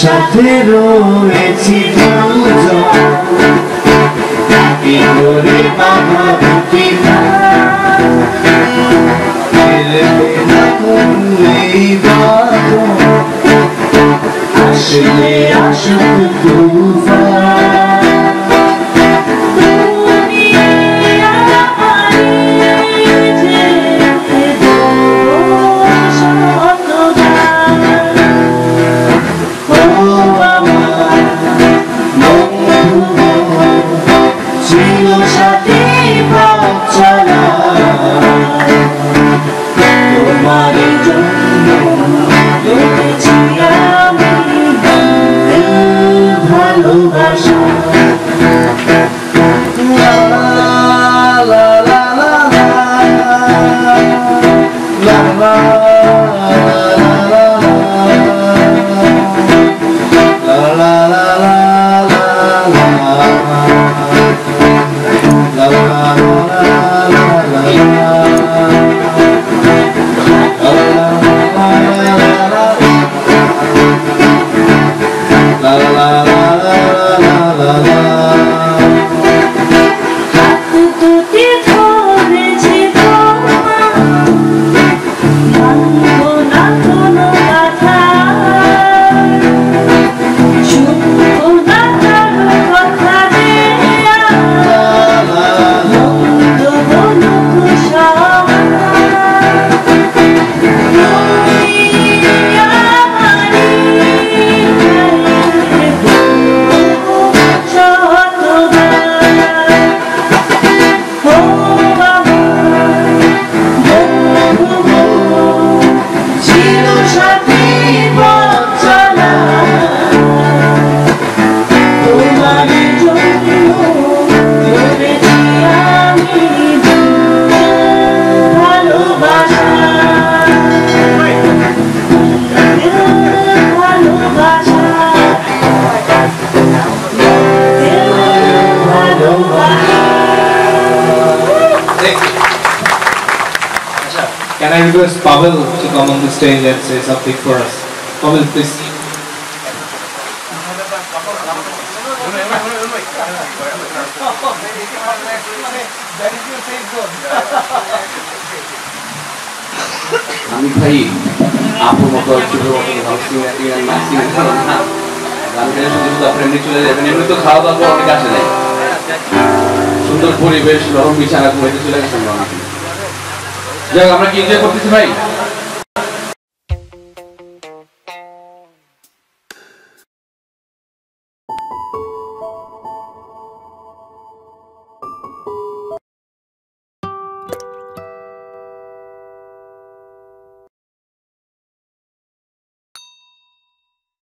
সাথেরোরে চিরঞ্জা কি করে বাবা বুকিনা এলে না তুমি বাবা আসলে আসুক Tuffah Can I request Pavel to come on the stage and say something for us? Pavel, please. I'm going to go to the house. যাক আমরা কি এনজয় করতেছি ভাই।